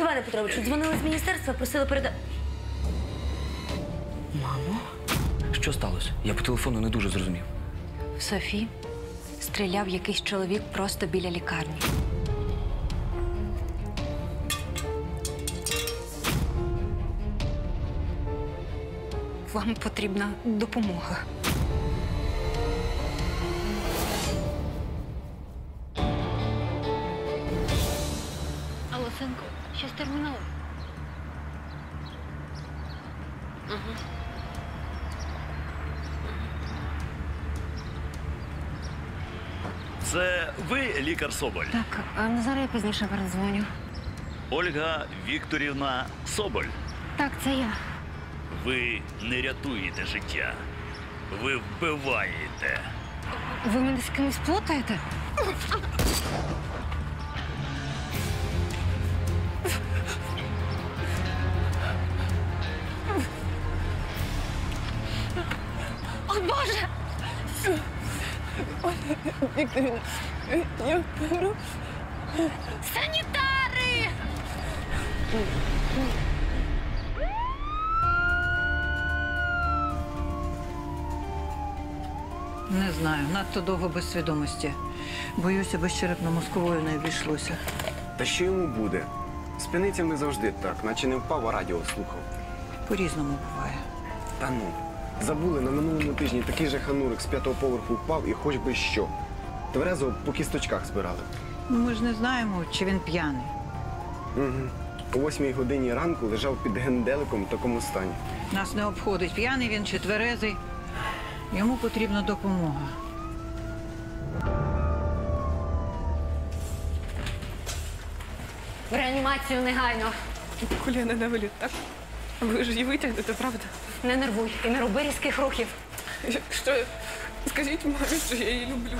Іване Петровичу, дзвонили з міністерства, просили передати... Мамо? Що сталося? Я по телефону не дуже зрозумів. В Софі стріляв якийсь чоловік просто біля лікарні. Вам потрібна допомога. Алло, синку, щось терміново? Угу. Це ви лікар Соболь? Так, зараз я пізніше передзвоню. Ольга Вікторівна Соболь? Так, це я. Ви не рятуєте життя. Ви вбиваєте. Ви мене з кимось плутаєте? О, Боже! Ольга Вікторівна, я вмру. Санітари! Не знаю, надто довго без свідомості. Боюся, без черепно-мозкової не обійшлося. Та що йому буде? З п'яницями завжди так, наче не впав, а радіо слухав. По-різному буває. Та ну, забули, на минулому тижні такий же ханурик з 5-го поверху впав і хоч би що. Тверезо по кісточках збирали. Ми ж не знаємо, чи він п'яний. Угу. О 8-й годині ранку лежав під генделиком в такому стані. Нас не обходить, п'яний він чи тверезий. Йому потрібна допомога. В реанімацію негайно. Коліна на виліт, так? Ви ж її витягнете, правда? Не нервуй і не роби різких рухів. Що? Скажіть мамі, що я її люблю.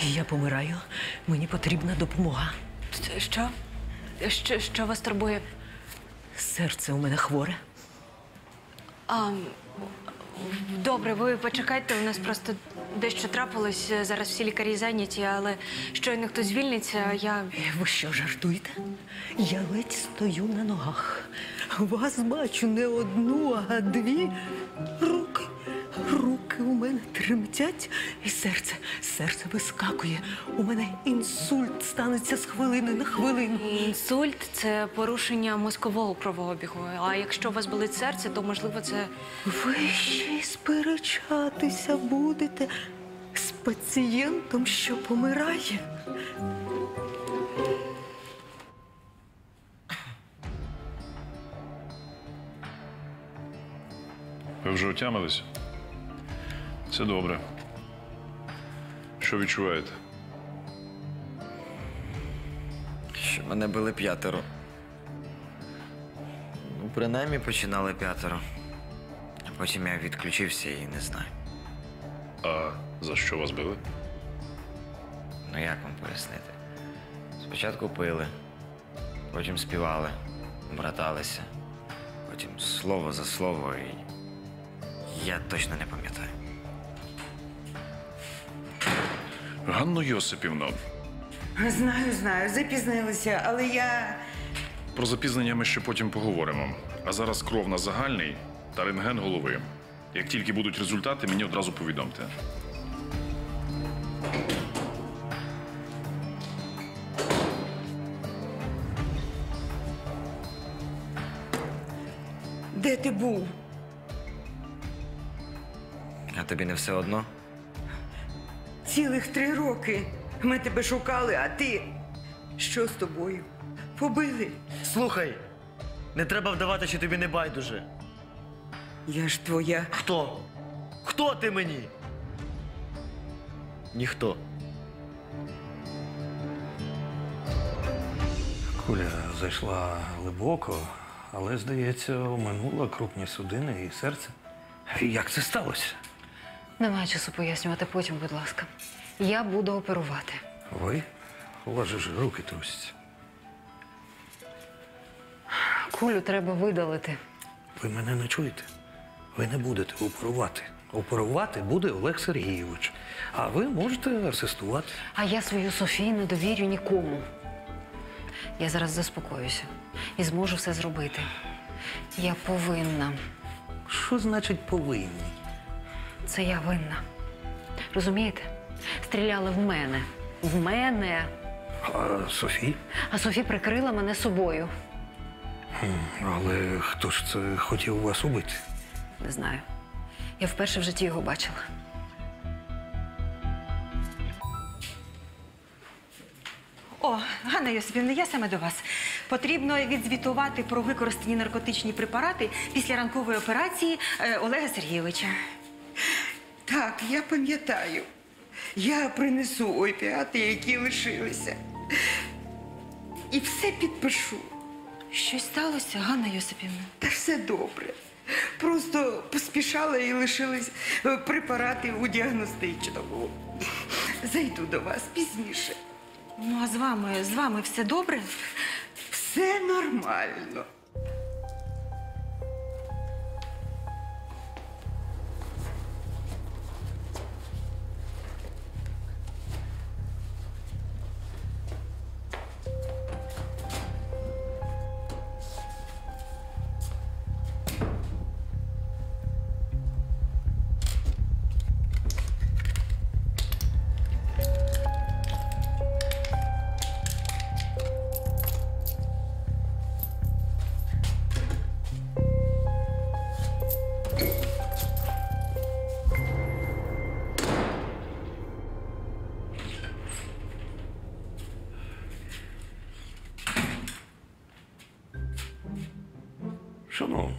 Я помираю. Мені потрібна допомога. Що? Що вас турбує? Серце у мене хворе. Добре, ви почекайте, у нас просто дещо трапилось. Зараз всі лікарі зайняті, але щойно хтось звільниться, я... Ви що, жартуєте? Я ледь стою на ногах. Вас бачу не одну, а дві руки. Руки у мене тремтять і серце. Серце вискакує. У мене інсульт станеться з хвилини на хвилину. Інсульт – це порушення мозкового кровообігу. А якщо у вас болить серце, то, можливо, це... Ви ще й сперечатися будете з пацієнтом, що помирає. Ви вже отямились? Це добре. Що відчуваєте? Що мене били 5. Ну, принаймні, починали 5. А потім я відключився і не знаю. А за що вас били? Ну, як вам пояснити? Спочатку пили, потім співали, браталися, потім слово за слово, і я точно не пам'ятаю. Ганно Йосипівно. Знаю. Запізнилися, але я... Про запізнення ми ще потім поговоримо. А зараз кров на загальний та рентген голови. Як тільки будуть результати, мені одразу повідомте. Де ти був? А тобі не все одно? Цілих 3 роки. Ми тебе шукали, а ти... Що з тобою? Побили? Слухай, не треба вдавати, що тобі не байдуже. Я ж твоя... Хто? Хто ти мені? Ніхто. Куля зайшла глибоко, але, здається, оминула крупні судини і серце. Як це сталося? Немає часу пояснювати, потім, будь ласка. Я буду оперувати. Ви? У вас же руки трусяться. Кулю треба видалити. Ви мене не чуєте? Ви не будете оперувати. Оперувати буде Олег Сергійович, а ви можете асистувати. А я свою Софію не довірю нікому. Я зараз заспокоюся і зможу все зробити. Я повинна. Що значить повинні? Це я винна. Розумієте? Стріляли в мене. В мене. А Софі? А Софі прикрила мене собою. Але хто ж це хотів вас убити? Не знаю. Я вперше в житті його бачила. О, Ганна Йосипівна, я саме до вас. Потрібно відзвітувати про використані наркотичні препарати після ранкової операції Олега Сергійовича. Так, я пам'ятаю. Я принесу опіати, які лишилися. І все підпишу. Щось сталося, Ганна Йосипівна? Та все добре. Просто поспішала і лишились препарати у діагностичному. Зайду до вас пізніше. Ну, а з вами все добре? Все нормально. Шановна,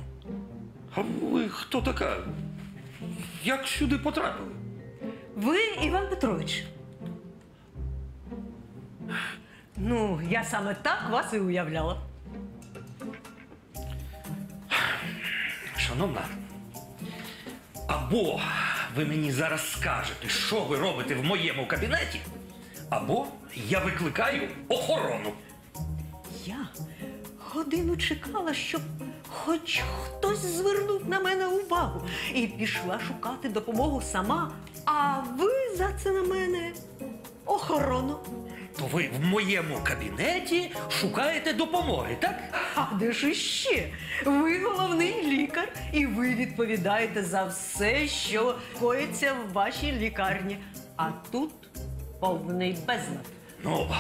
а ви хто така? Як сюди потрапили? Ви Іван Петрович. Ну, я саме так вас і уявляла. Шановна, або ви мені зараз скажете, що ви робите в моєму кабінеті, або я викликаю охорону. Я годину чекала, щоб... хоч хтось звернув на мене увагу і пішла шукати допомогу сама, а ви за це на мене охорону. То ви в моєму кабінеті шукаєте допомоги, так? А де ж іще? Ви головний лікар і ви відповідаєте за все, що коїться в вашій лікарні. А тут повний безлад. Ну,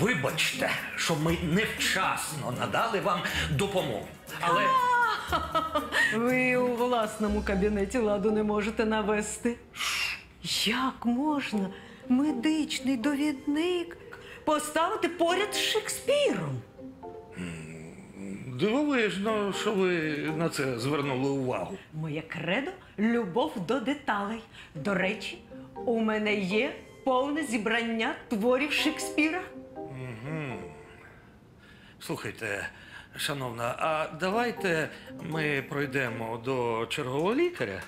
вибачте, що ми невчасно надали вам допомогу, але... Ви у власному кабінеті ладу не можете навести. Як можна медичний довідник поставити поряд з Шекспіром? Дивовижно, що ви на це звернули увагу. Моє кредо – любов до деталей. До речі, у мене є... повне зібрання творів Шекспіра. Угу. Слухайте, шановна, а давайте ми пройдемо до чергового лікаря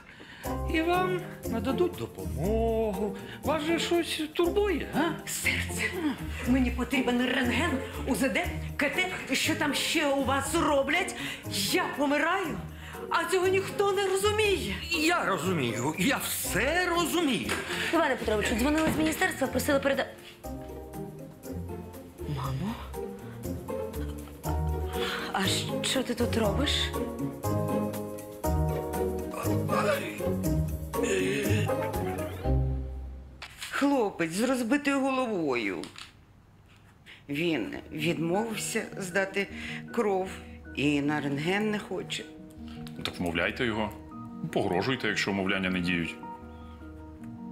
і вам нададуть допомогу. Вас же щось турбує, а? Серце. Мені потрібен рентген, УЗД, КТ, що там ще у вас роблять. Я помираю, а цього ніхто не розуміє. Я розумію, я все розумію. Іване Петровичу, дзвонили з міністерства, просили передати... Мамо? А що ти тут робиш? Хлопець з розбитою головою. Він відмовився здати кров і на рентген не хоче. Так вмовляйте його, погрожуйте, якщо вмовляння не діють.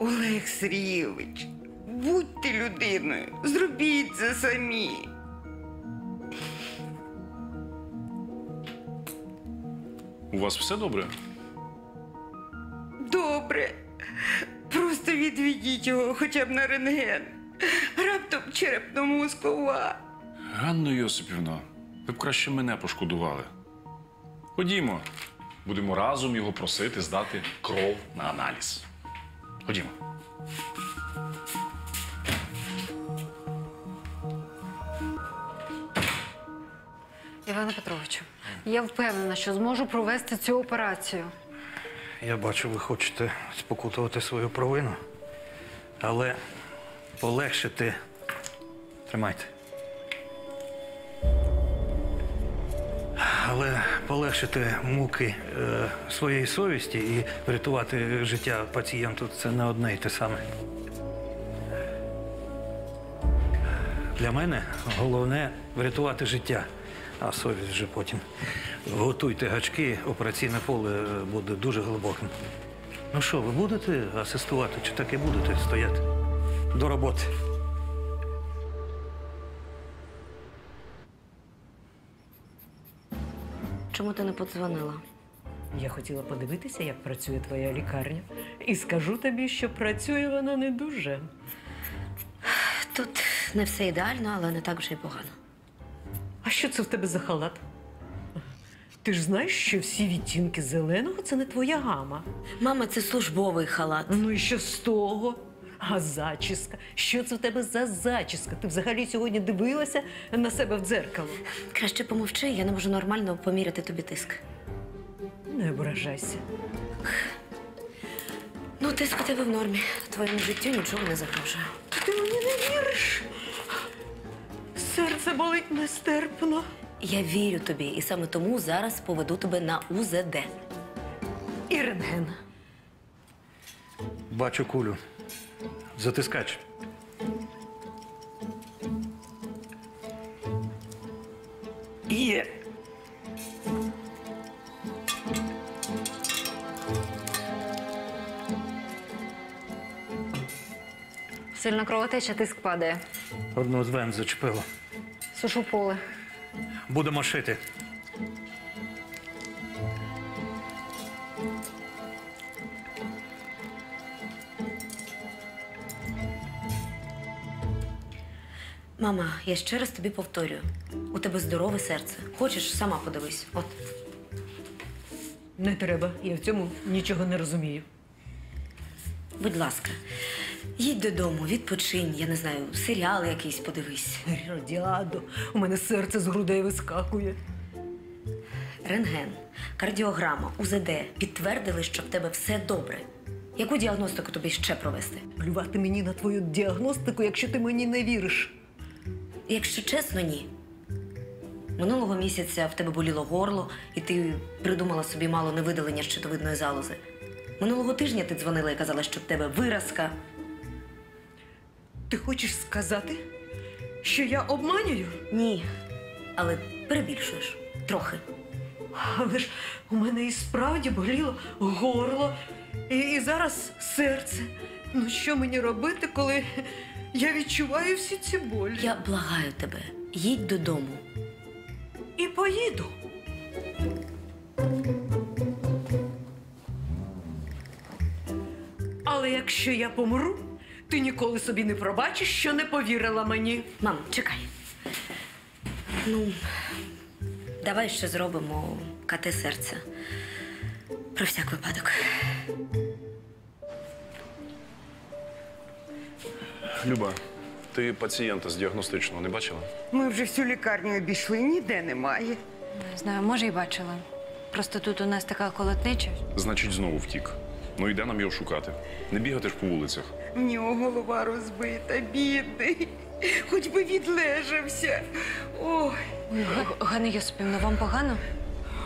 Олег Сергійович, будьте людиною, зробіть це самі. У вас все добре? Добре. Просто відведіть його хоча б на рентген. Раптом черепно-мозкова. Ганно Йосипівно, ви б краще мене пошкодували. Ходімо. Будемо разом його просити здати кров на аналіз. Ходімо. Іване Петровичу, я впевнена, що зможу провести цю операцію. я бачу, ви хочете спокутувати свою провину, але полегшити... Тримайте. Але полегшити муки своєї совісті і врятувати життя пацієнту – це не одне і те саме. Для мене головне – врятувати життя, а совість вже потім. Готуйте гачки, операційне поле буде дуже глибоким. Ну що, ви будете асистувати, чи так і будете стояти? До роботи. Чому ти не подзвонила? Я хотіла подивитися, як працює твоя лікарня. І скажу тобі, що працює вона не дуже. Тут не все ідеально, але не так вже й погано. А що це в тебе за халат? Ти ж знаєш, що всі відтінки зеленого – це не твоя гама. Мама, це службовий халат. Ну і що з того? А зачіска? Що це в тебе за зачіска? Ти взагалі сьогодні дивилася на себе в дзеркало? Краще помовчи, я не можу нормально поміряти тобі тиск. Не ображайся. Ну, тиск у тебе в нормі. Твоєму життю нічого не загрожує. Ти мені не віриш? Серце болить нестерпно. Я вірю тобі, і саме тому зараз поведу тебе на УЗД. І рентген. Бачу кулю. Затискач. Є. Сильно кровотеча, тиск падає. Одну з вен зачепило. Сушу поле. Будемо шити. Мама, я ще раз тобі повторюю. У тебе здорове серце. Хочеш, сама подивись. От. Не треба. Я в цьому нічого не розумію. Будь ласка, їдь додому, відпочинь, я не знаю, серіал якийсь подивись. Іродіадо, у мене серце з грудей вискакує. Рентген, кардіограма, УЗД підтвердили, що в тебе все добре. Яку діагностику тобі ще провести? Плювати мені на твою діагностику, якщо ти мені не віриш. Якщо чесно, ні. Минулого місяця в тебе боліло горло, і ти придумала собі мало не видалення щитовидної залози. Минулого тижня ти дзвонила і казала, що в тебе виразка. Ти хочеш сказати, що я обманюю? Ні, але перебільшуєш. Трохи. Але ж у мене і справді боліло горло, і зараз серце. Ну що мені робити, коли... Я відчуваю всі ці болі. Я благаю тебе, їдь додому. І поїду. Але якщо я помру, ти ніколи собі не пробачиш, що не повірила мені. Мам, чекай. Ну, давай ще зробимо КТ серця. Про всяк випадок. Люба, ти пацієнта з діагностичного не бачила? Ми вже всю лікарню обійшли, ніде немає. Не знаю, може і бачила. Просто тут у нас така колотнеча. Значить, знову втік. Ну і де нам його шукати? Не бігати ж по вулицях. В нього голова розбита, бідний. Хоч би відлежався. Ой. Ганна Йосипівна, вам погано?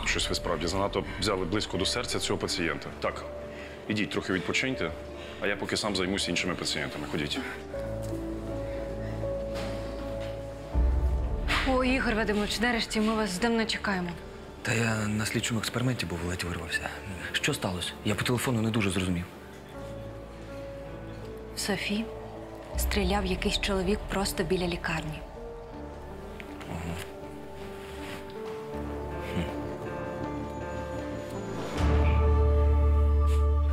Щось ви справді занадто взяли близько до серця цього пацієнта. Так, ідіть, трохи відпочиньте, а я поки сам займусь іншими пацієнтами. Ходіть. О, Ігор Вадимович, нарешті ми вас здавна чекаємо. Та я на слідчому експерименті був, ледь вирвався. Що сталося? Я по телефону не дуже зрозумів. В Софі стріляв якийсь чоловік просто біля лікарні. Ого.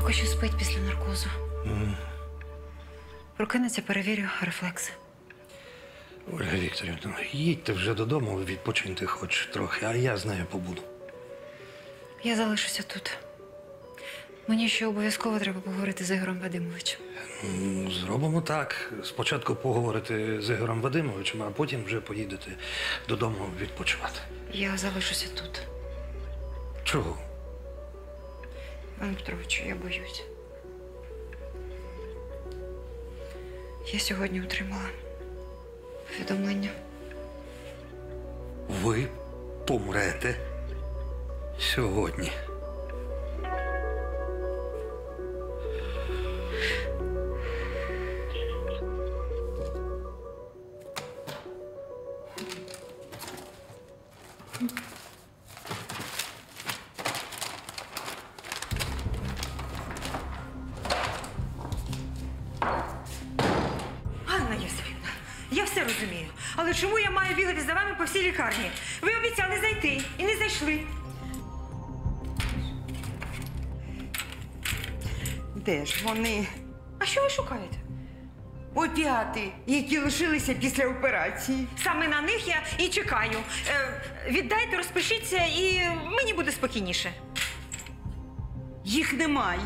Поки що спить після наркозу. Прокинеться, перевірю рефлекси. Ольга Вікторівна, їдьте вже додому, відпочиньте хоч трохи, а я з нею побуду. Я залишуся тут. Мені ще обов'язково треба поговорити з Ігорем Вадимовичем. Зробимо так. Спочатку поговорити з Ігорем Вадимовичем, а потім вже поїдете додому відпочивати. Я залишуся тут. Чого? Іван Петрович, я боюсь. Я сьогодні отримала повідомлення. Ви помрете сьогодні. Ганна Йосипівна, я все розумію. Але чому я маю бігати за вами по всій лікарні? Ви обіцяли зайти і не зайшли. Де ж вони? А що ви шукаєте? Опіати, які лишилися після операції. Саме на них я і чекаю. Віддайте, розпишіться, і мені буде спокійніше. Їх немає.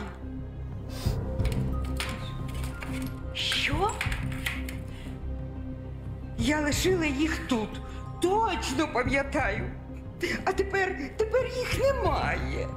Що? Я лишила їх тут. Точно пам'ятаю. А тепер їх немає.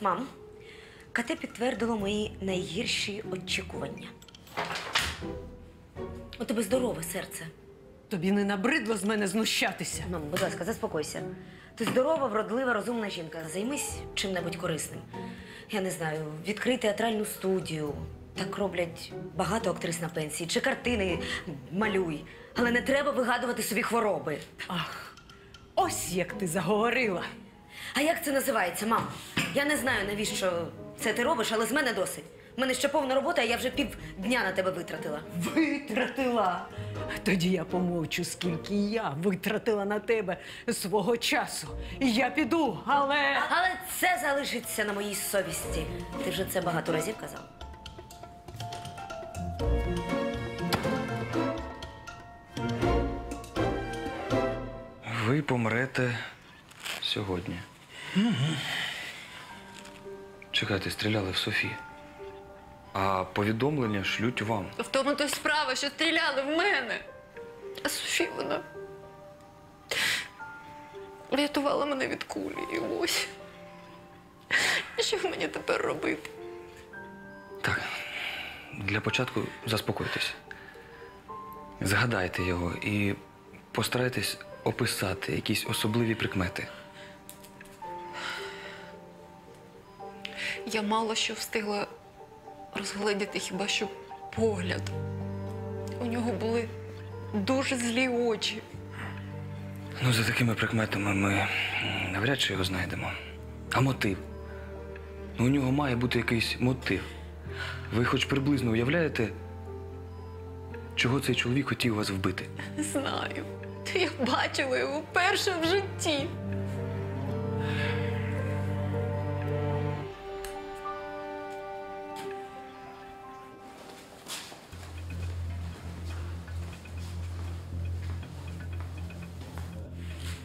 Мам, КТ підтвердило мої найгірші очікування. У тебе здорове серце. Тобі не набридло з мене знущатися? Мам, будь ласка, заспокойся. Ти здорова, вродлива, розумна жінка. Займись чим-небудь корисним. Я не знаю, відкрий театральну студію. Так роблять багато актрис на пенсії. Чи картини малюй. Але не треба вигадувати собі хвороби. Ах, ось як ти заговорила. А як це називається, мам? Я не знаю, навіщо це ти робиш, але з мене досить. У мене ще повна робота, а я вже півдня на тебе витратила. Витратила? Тоді я помовчу, скільки я витратила на тебе свого часу. І я піду, але... Але це залишиться на моїй совісті. Ти вже це багато разів казав. Ви помрете сьогодні. Угу. Чекайте, стріляли в Софі, а повідомлення шлють вам. В тому-то й справа, що стріляли в мене. А Софі, вона рятувала мене від кулі, і ось. Що мені тепер робити? Так, для початку заспокойтесь. Згадайте його і постарайтесь описати якісь особливі прикмети. Я мало що встигла розгледіти, хіба що погляд. У нього були дуже злі очі. Ну, за такими прикметами ми навряд чи його знайдемо. А мотив? Ну, у нього має бути якийсь мотив. Ви хоч приблизно уявляєте, чого цей чоловік хотів вас вбити? Знаю. Я бачила його вперше в житті.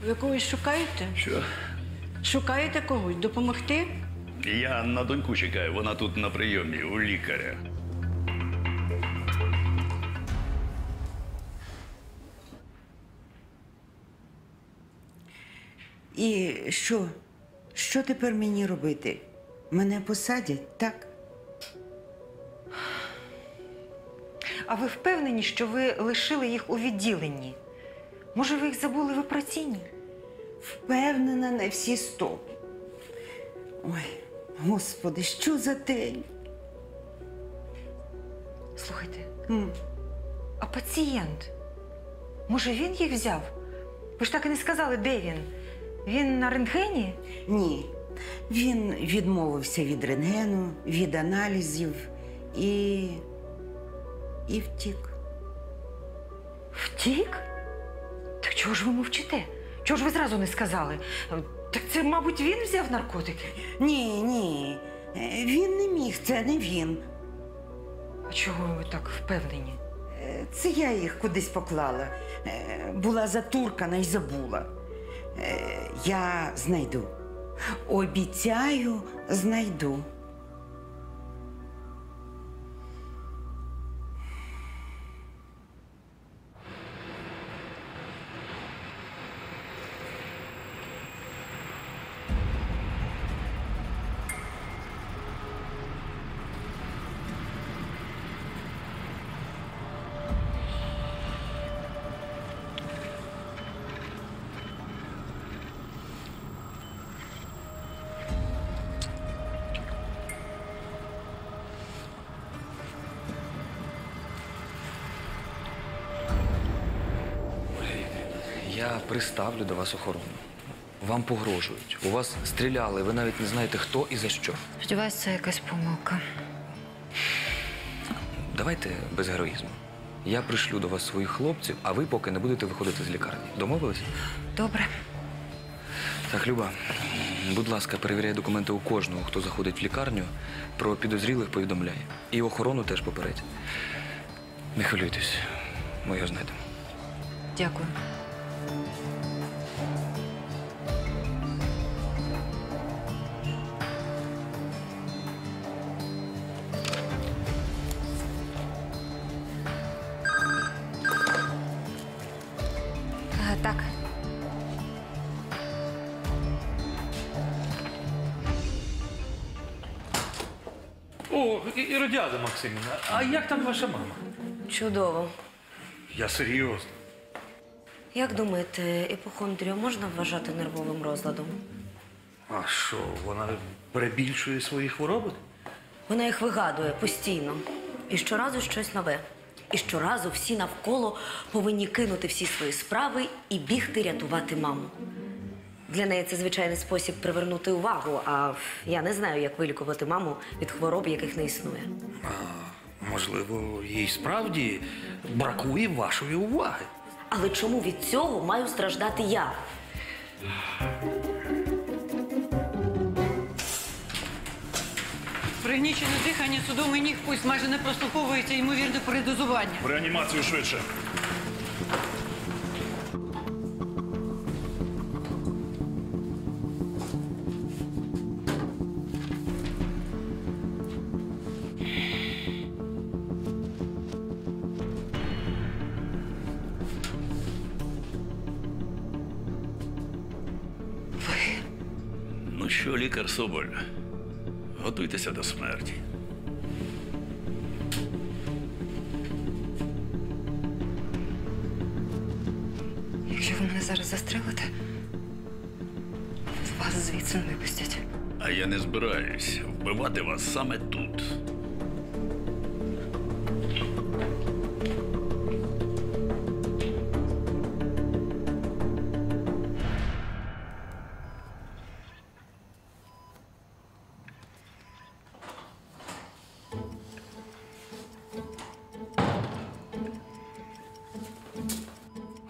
Ви когось шукаєте? Що? Шукаєте когось? Допомогти? Я на доньку чекаю. Вона тут на прийомі, у лікаря. І що? Що тепер мені робити? Мене посадять, так? А ви впевнені, що ви лишили їх у відділенні? Може, ви їх забули в операційній? Впевнена на всі 100. Ой, Господи, що за день? Слухайте, а пацієнт? Може, він їх взяв? Ви ж так і не сказали, де він? Він на рентгені? Ні. Він відмовився від рентгену, від аналізів і втік. Втік? Так чого ж ви мовчите? Чого ж ви зразу не сказали? Так це, мабуть, він взяв наркотики? Ні, ні. Він не міг, це не він. А чого ви так впевнені? Це я їх кудись поклала. Була затуркана і забула. Я знайду. Обіцяю, знайду. Я приставлю до вас охорону. Вам погрожують. У вас стріляли, ви навіть не знаєте, хто і за що. Сподіваюсь, це якась помилка. Давайте без героїзму. Я пришлю до вас своїх хлопців, а ви поки не будете виходити з лікарні. Домовились? Добре. Так, Люба, будь ласка, перевіряй документи у кожного, хто заходить в лікарню. Про підозрілих повідомляй. І охорону теж попередь. Не хвилюйтесь, ми його знайдемо. Дякую. О, Іродіада Максимівна, а як там ваша мама? Чудово. Я серйозно. Як думаєте, іпохондрію можна вважати нервовим розладом? А що, вона перебільшує свої хвороби? Вона їх вигадує постійно. І щоразу щось нове. І щоразу всі навколо повинні кинути всі свої справи і бігти рятувати маму. Для неї це звичайний спосіб привернути увагу, а я не знаю, як вилікувати маму від хвороб, яких не існує. А, можливо, їй справді бракує вашої уваги. Але чому від цього маю страждати я? Пригнічене дихання, судомий ніг, пульс майже не прослуховується, ймовірне передозування. В реанімацію швидше. Що, лікар Соболь, готуйтеся до смерті. Якщо ви мене зараз застрелите, вас звідси не випустять. А я не збираюсь вбивати вас саме тут.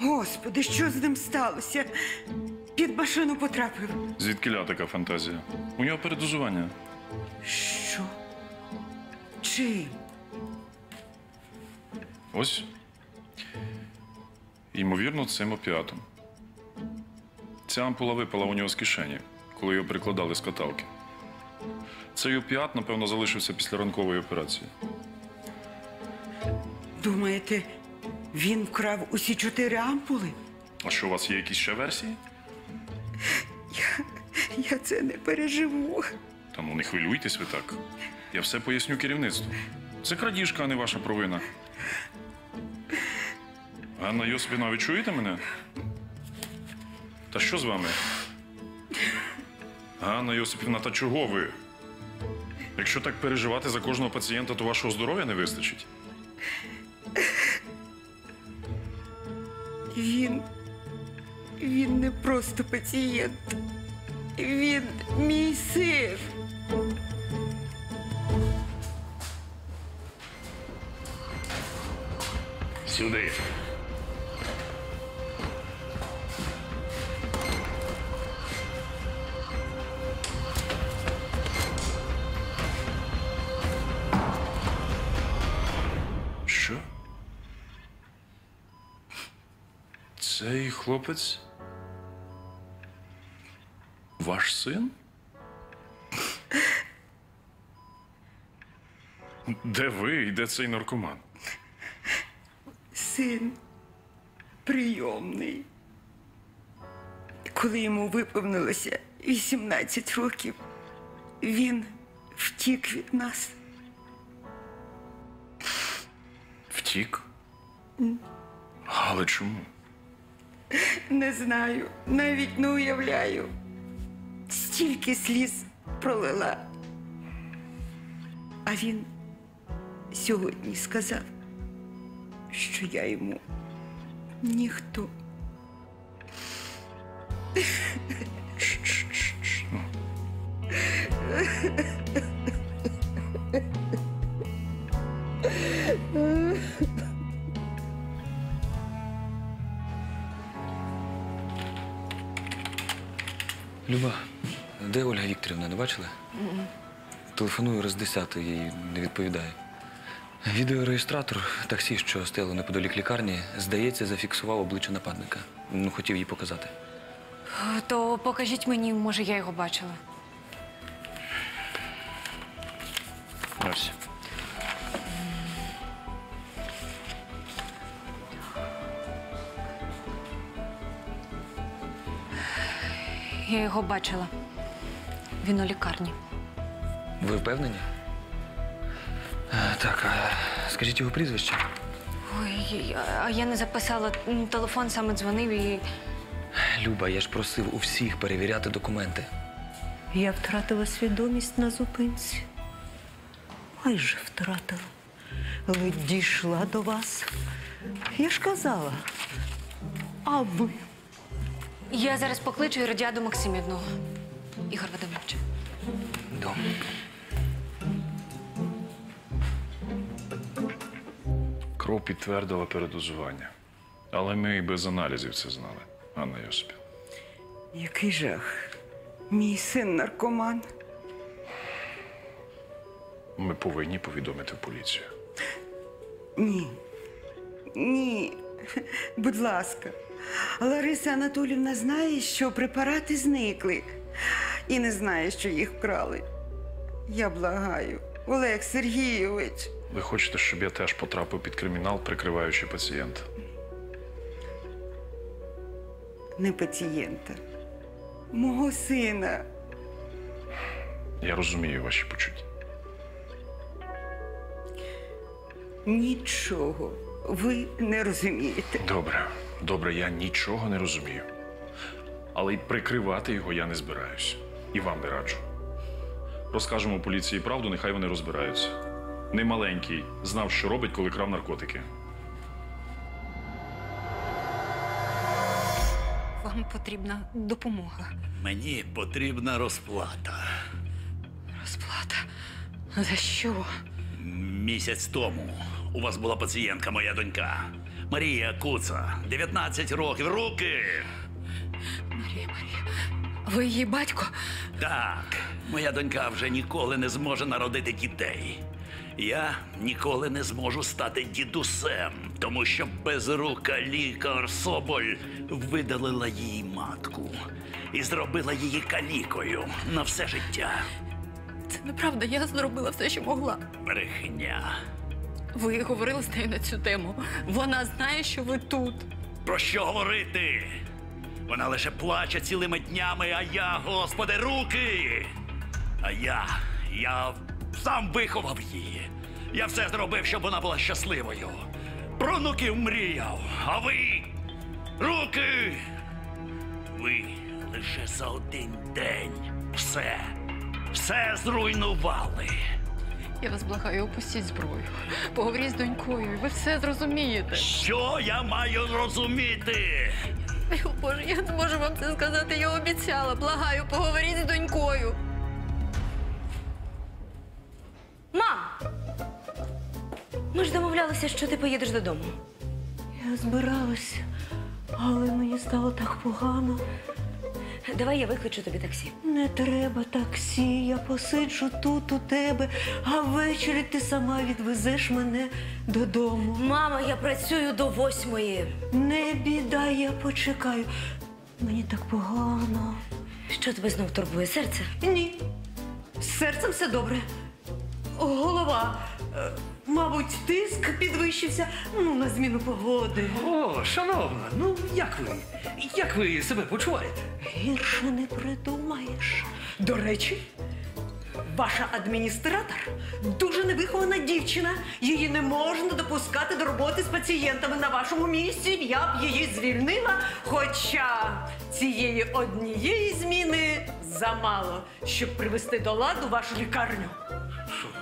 Господи, що з ним сталося? Під машину потрапив. Звідкіля така фантазія? У нього передозування. Що? Чим? Ось. Ймовірно, цим опіатом. Ця ампула випала у нього з кишені, коли його прикладали з каталки. Цей опіат, напевно, залишився після ранкової операції. Думаєте... Він вкрав усі 4 ампули. А що, у вас є якісь ще версії? Я це не переживу. Та ну не хвилюйтесь ви так. Я все поясню керівництву. Це крадіжка, а не ваша провина. Ганна Йосипівна, ви чуєте мене? Та що з вами? Ганна Йосипівна, та чого ви? Якщо так переживати за кожного пацієнта, то вашого здоров'я не вистачить. Він не просто пацієнт. Він мій син. Сюди. Що? Цей хлопець? Ваш син? Де ви і де цей наркоман? Син прийомний. Коли йому виповнилося 18 років, він втік від нас. Втік? Але чому? Не знаю, навіть не уявляю. Стільки сліз пролила. А він сьогодні сказав, що я йому ніхто. Люба, де Ольга Вікторівна, не бачили? Телефоную раз 10-ї, їй не відповідає. Відеореєстратор таксі, що стояло неподалік лікарні, здається, зафіксував обличчя нападника. Ну, хотів їй показати. То покажіть мені, може, я його бачила. Ось. Я його бачила. Він у лікарні. Ви впевнені? Так, скажіть його прізвище. Ой, а я не записала. Телефон саме дзвонив і... Люба, я ж просив у всіх перевіряти документи. Я втратила свідомість на зупинці. Майже втратила. Ледь дійшла до вас. Я ж казала. А ви? Я зараз покличу Іродіаду Максимівну. Ігор Вадимович. Добре. Кров підтвердила передозування. Але ми і без аналізів це знали, Ганна Йосипівна. Який жах. Мій син наркоман. Ми повинні повідомити в поліцію. Ні. Ні. Будь ласка. Лариса Анатоліївна знає, що препарати зникли. І не знає, що їх вкрали. Я благаю. Олег Сергійович. Ви хочете, щоб я теж потрапив під кримінал, прикриваючи пацієнта? Не пацієнта. Мого сина. Я розумію ваші почуття. Нічого ви не розумієте. Добре. Добре, я нічого не розумію. Але й прикривати його я не збираюся. І вам не раджу. Розкажемо поліції правду, нехай вони розбираються. Немаленький знав, що робить, коли крав наркотики. Вам потрібна допомога. Мені потрібна розплата. Розплата? За що? Місяць тому у вас була пацієнтка, моя донька. Марія Куца, 19 років. Руки! Марія. Ви її батько? Так. Моя донька вже ніколи не зможе народити дітей. Я ніколи не зможу стати дідусем, тому що безрука лікар Соболь видалила їй матку і зробила її калікою на все життя. Це неправда, я зробила все, що могла. Брехня. Ви говорили з нею на цю тему. Вона знає, що ви тут. Про що говорити? Вона лише плаче цілими днями, а я, Господи, руки! А я сам виховав її. Я все зробив, щоб вона була щасливою. Про внуків мріяв, а ви, руки! Ви лише за один день все зруйнували. Я вас благаю, опустіть зброю. Поговоріть з донькою, і ви все зрозумієте. Що я маю зрозуміти? О, Боже, я не можу вам це сказати, я обіцяла. Благаю, поговоріть з донькою. Мам! Ми ж домовлялися, що ти поїдеш додому. Я збиралася, але мені стало так погано. Давай я викличу тобі таксі. Не треба таксі, я посиджу тут у тебе, а ввечері ти сама відвезеш мене додому. Мама, я працюю до 8-ї. Не біда, я почекаю. Мені так погано. Що тебе знов турбує, серце? Ні, з серцем все добре. Голова, мабуть, тиск підвищився, ну, на зміну погоди. О, шановна, ну, як ви себе почуваєте? Гірше не придумаєш. До речі, ваша адміністратор дуже невихована дівчина. Її не можна допускати до роботи з пацієнтами. На вашому місці я б її звільнила, хоча цієї однієї зміни замало, щоб привести до ладу вашу лікарню.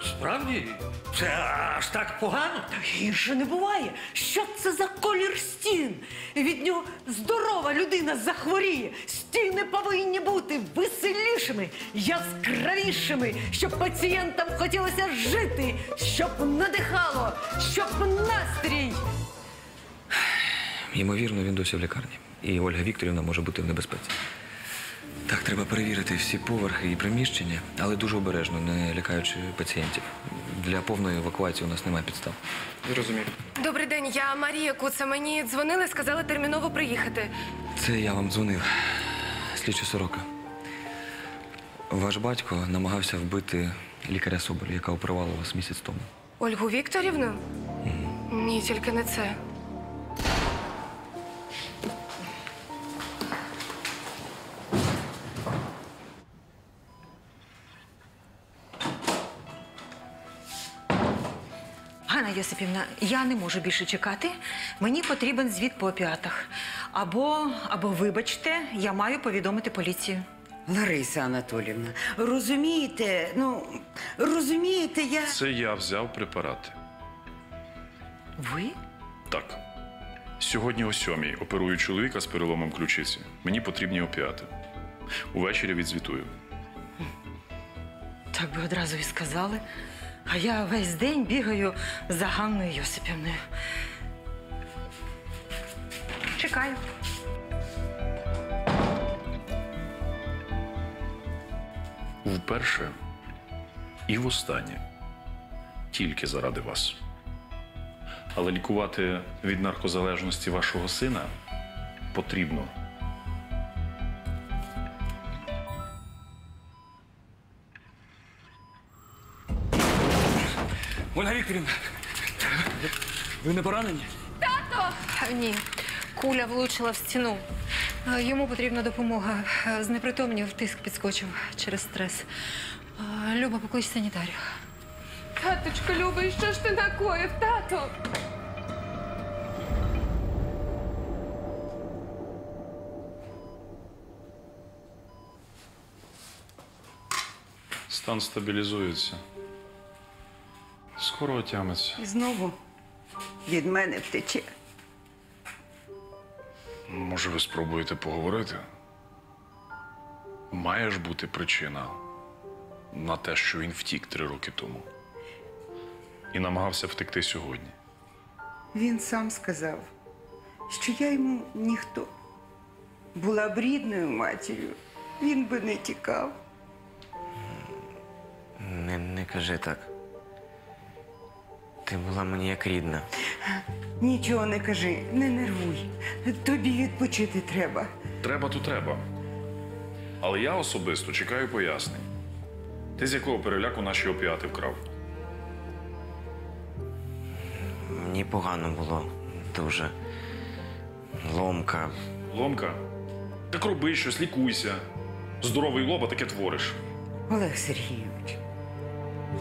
Справді? Це аж так погано? Та гірше не буває. Що це за колір стін? Від нього здорова людина захворіє. Стіни повинні бути веселішими, яскравішими, щоб пацієнтам хотілося жити, щоб надихало, щоб настрій. Ймовірно, він досі в лікарні. І Ольга Вікторівна може бути в небезпеці. Так, треба перевірити всі поверхи і приміщення, але дуже обережно, не лякаючи пацієнтів. Для повної евакуації у нас немає підстав. Зрозуміло. Добрий день, я Марія Куца. Мені дзвонили, сказали терміново приїхати. Це я вам дзвонив. Слідча Сорока. Ваш батько намагався вбити лікаря Соболь, яка оперувала вас місяць тому. Ольгу Вікторівну? Ні, тільки не це. Ганна Йосипівна, я не можу більше чекати. Мені потрібен звіт по опіатах. Або, вибачте, я маю повідомити поліцію. Лариса Анатоліївна, розумієте, я... Це я взяв препарати. Ви? Так. Сьогодні о 7-й оперую чоловіка з переломом ключиці. Мені потрібні опіати. Увечері відзвітую. Так би одразу і сказали. А я весь день бігаю за Ганною Йосипівною. Чекаю. Вперше і востаннє. Тільки заради вас. Але лікувати від наркозалежності вашого сина потрібно. Ольга Вікторівна, ви не поранені? Тато! Ні, куля влучила в стіну. Йому потрібна допомога. Знепритомнів, тиск підскочив через стрес. Люба, поклич санітарів. Таточка, Люба, і що ж ти накоїв, тато? Стан стабілізується. Скоро отямиться. І знову від мене втече. Може, ви спробуєте поговорити? Має ж бути причина на те, що він втік 3 роки тому. І намагався втекти сьогодні. Він сам сказав, що я йому ніхто. Була б рідною матір'ю, він би не тікав. Не кажи так. Ти була мені як рідна. Нічого не кажи, не нервуй. Тобі відпочити треба. Треба, то треба. Але я особисто чекаю пояснень. Ти з якого переляку наші опіати вкрав? Мені погано було. Дуже. Ломка. Ломка? Так роби щось, лікуйся. Здоровий лоба таке твориш. Олег Сергійович,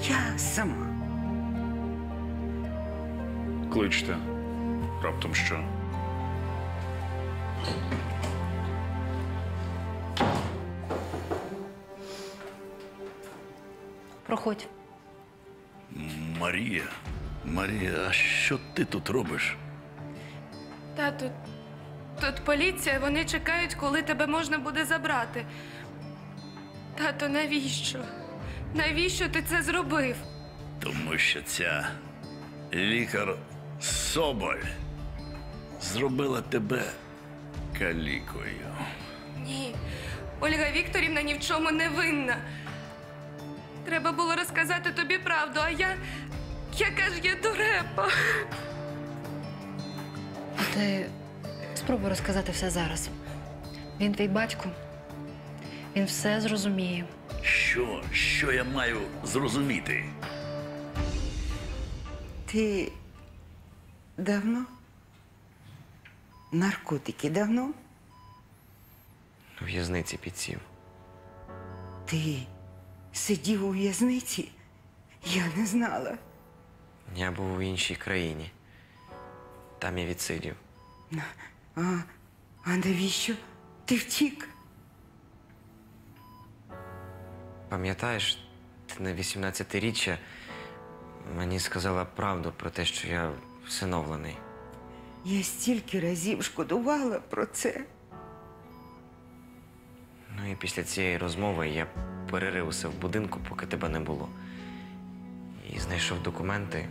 я сама. Кличте. Раптом що? Проходь. Марія, Марія, а що ти тут робиш? Тату, тут поліція, вони чекають, коли тебе можна буде забрати. Тато, навіщо? Навіщо ти це зробив? Тому що ця лікар Соболь зробила тебе калікою. Ні, Ольга Вікторівна ні в чому не винна. Треба було розказати тобі правду, а я... Яка ж я дурепа. Ти спробуй розказати все зараз. Він твій батько. Він все зрозуміє. Що? Що я маю зрозуміти? Ти давно? Наркотики давно? У в'язниці підсів. Ти сидів у в'язниці? Я не знала. Я був у іншій країні. Там я відсидів. А навіщо ти втік? Пам'ятаєш, ти на 18-річчя мені сказала правду про те, що я всиновлений. Я стільки разів шкодувала про це. Ну і після цієї розмови я перерився в будинку, поки тебе не було. І знайшов документи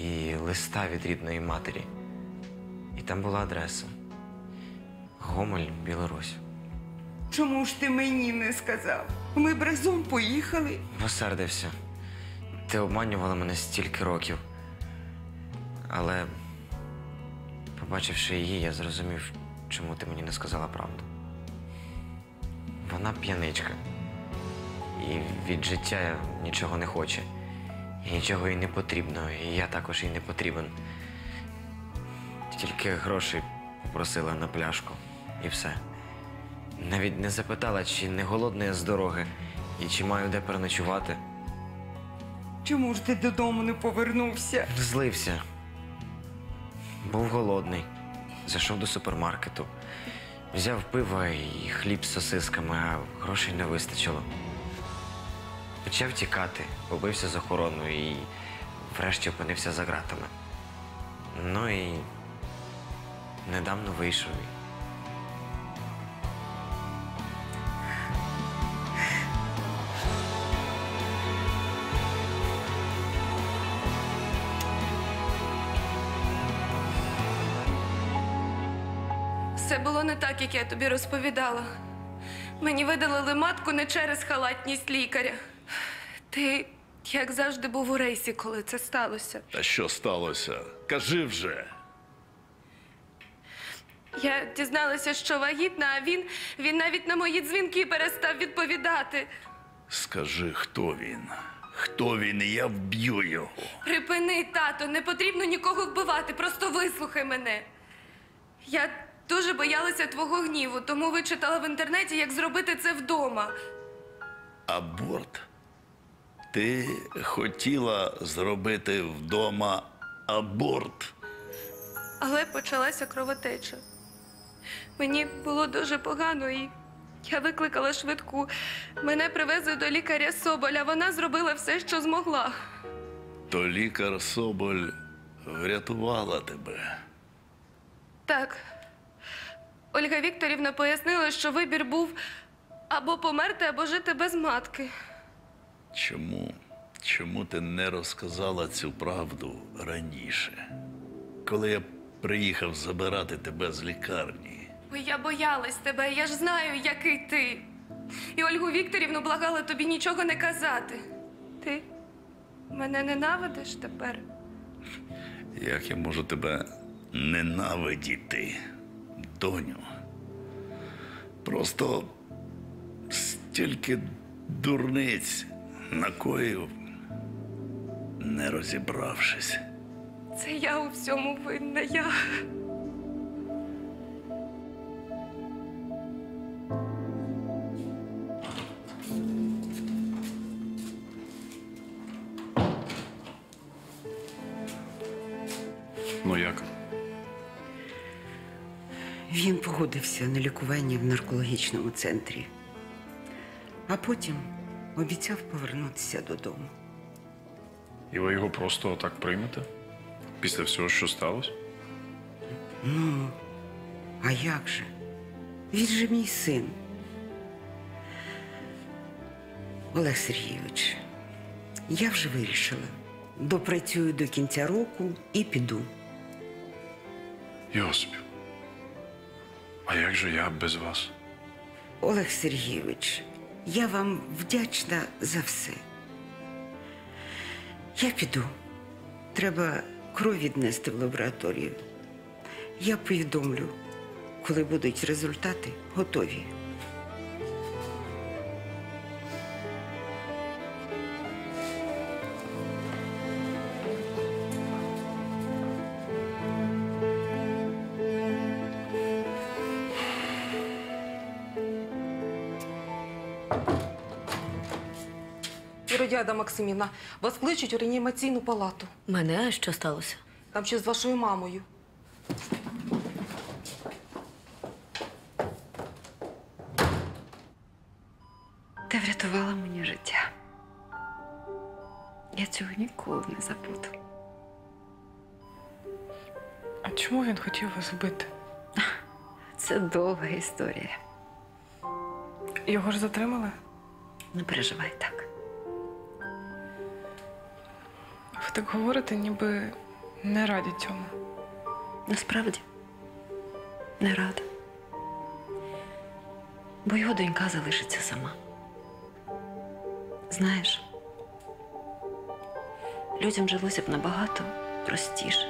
і листа від рідної матері. І там була адреса. Гомель, Білорусь. Чому ж ти мені не сказав? Ми б разом поїхали. Осердився. Ти обманювала мене стільки років. Але, побачивши її, я зрозумів, чому ти мені не сказала правду. Вона п'яничка. І від життя нічого не хоче. І нічого їй не потрібно. І я також їй не потрібен. Тільки гроші попросила на пляшку. І все. Навіть не запитала, чи не голодна я з дороги, і чи маю де переночувати. Чому ж ти додому не повернувся? Злився. Був голодний. Зайшов до супермаркету. Взяв пиво і хліб з сосисками, а грошей не вистачило. Почав тікати, побився з охороною і врешті опинився за ґратами. Ну і недавно вийшов. Все було не так, як я тобі розповідала. Мені видалили матку не через халатність лікаря. Ти, як завжди, був у рейсі, коли це сталося. Та що сталося? Кажи вже! Я дізналася, що вагітна, а він навіть на мої дзвінки перестав відповідати. Скажи, хто він? Хто він, і я вб'ю його. Припини, тато, не потрібно нікого вбивати, просто вислухай мене. Я дуже боялася твого гніву, тому вичитала в інтернеті, як зробити це вдома. Аборт? Ти хотіла зробити вдома аборт. Але почалася кровотеча. Мені було дуже погано, і я викликала швидку. Мене привезли до лікаря Соболя, вона зробила все, що змогла. То лікар Соболь врятувала тебе? Так. Ольга Вікторівна пояснила, що вибір був або померти, або жити без матки. Чому? Чому ти не розказала цю правду раніше? Коли я приїхав забирати тебе з лікарні. Ой, я боялась тебе, я ж знаю, який ти. І Ольгу Вікторівну благала тобі нічого не казати. Ти мене ненавидиш тепер? Як я можу тебе ненавидіти, доню? Просто стільки дурниць накоїв, не розібравшись. Це я у всьому винна, я. Ну як? Він погодився на лікування в наркологічному центрі. А потім обіцяв повернутися додому. І ви його просто так приймете? Після всього, що сталося? Ну, а як же? Він же мій син. Олег Сергійович, я вже вирішила. Допрацюю до кінця року і піду. Йосипів, а як же я без вас? Олег Сергійович, я вам вдячна за все. Я піду. Треба кров віднести в лабораторію. Я повідомлю, коли будуть результати готові. Іродіада Максимівна, вас кличуть у реанімаційну палату. Мене? А що сталося? Там ще з вашою мамою. Ти врятувала мені життя. Я цього ніколи не забуду. А чому він хотів вас вбити? Це довга історія. Його ж затримали? Не переживай так. Ви так говорите, ніби не раді цьому. Насправді, не рада. Бо його донька залишиться сама. Знаєш, людям жилося б набагато простіше,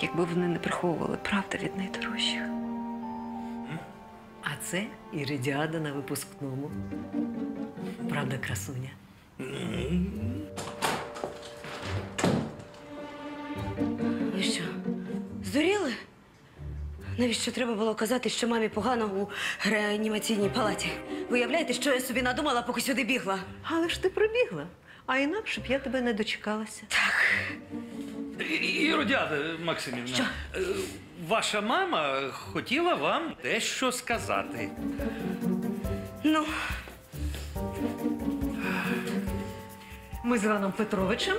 якби вони не приховували правди від найдорожчих. А це Іродіада на випускному. Правда, красуня? І що, здуріли? Навіщо треба було казати, що мамі погано у реанімаційній палаті? Виявляєте, що я собі надумала, поки сюди бігла? Але ж ти прибігла, а інакше б я тебе не дочекалася. Так. Іродіада Максимівна, що? Ваша мама хотіла вам дещо сказати. Ну? Ми з Іваном Петровичем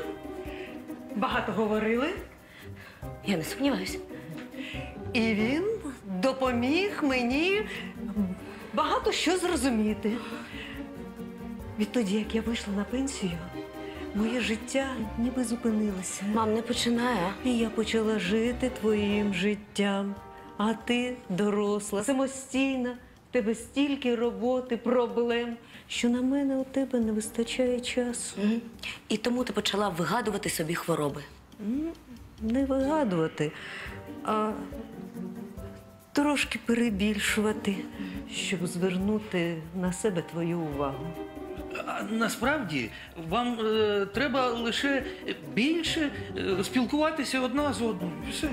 багато говорили. Я не сумніваюся. І він допоміг мені багато що зрозуміти. Відтоді, як я вийшла на пенсію, моє життя ніби зупинилося. Мам, не починай, а? І я почала жити твоїм життям. А ти доросла, самостійна. В тебе стільки роботи, проблем, що на мене у тебе не вистачає часу. І тому ти почала вигадувати собі хвороби. Не вигадувати, а трошки перебільшувати, щоб звернути на себе твою увагу. Насправді, вам треба лише більше спілкуватися одна з одною. Все.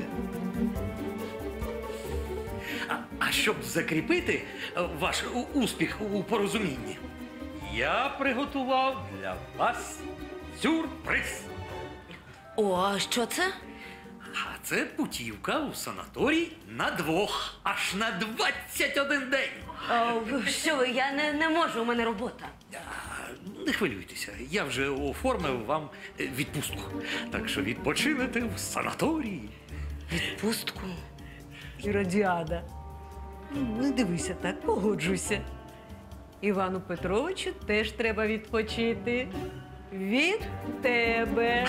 А щоб закріпити ваш успіх у порозумінні, я приготував для вас сюрприз. О, а що це? А це путівка у санаторій на двох, аж на 21 день. Що ви, я не можу, у мене робота. Не хвилюйтеся, я вже оформив вам відпустку. Так що відпочинете в санаторії. Відпустку? Іродіада, не дивися так, погоджуйся. Івану Петровичу теж треба відпочити. Від тебе.